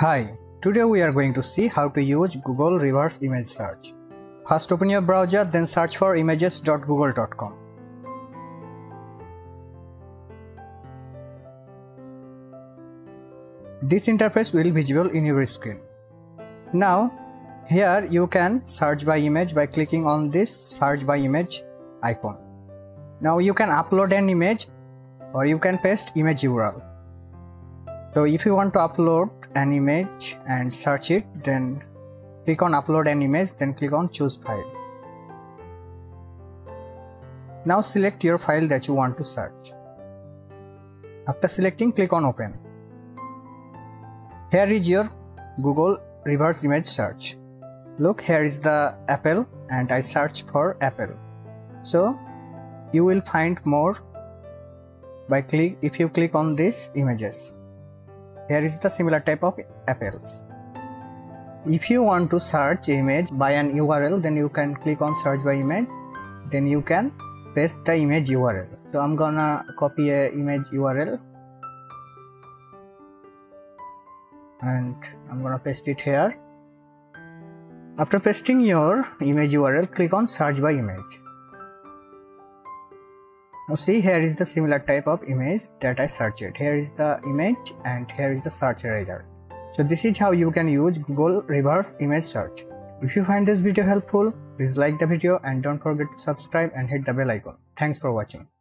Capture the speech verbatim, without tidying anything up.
Hi, today we are going to see how to use Google reverse image search. First open your browser, then search for images dot google dot com. This interface will be visible in your screen. Now, here you can search by image by clicking on this search by image icon. Now you can upload an image or you can paste image U R L. So if you want to upload an image and search it, then click on upload an image, then click on choose file. Now select your file that you want to search. After selecting, click on open. Here is your Google reverse image search. Look, here is the apple and I search for apple. So you will find more by click if you click on these images. Here is the similar type of apples. If you want to search image by an U R L, then you can click on search by image. Then you can paste the image U R L. So I'm gonna copy a image U R L and I'm gonna paste it here. After pasting your image U R L, click on search by image. Now see, here is the similar type of image that I searched. Here is the image and here is the search result. So this is how you can use Google reverse image search. If you find this video helpful, please like the video and don't forget to subscribe and hit the bell icon. Thanks for watching.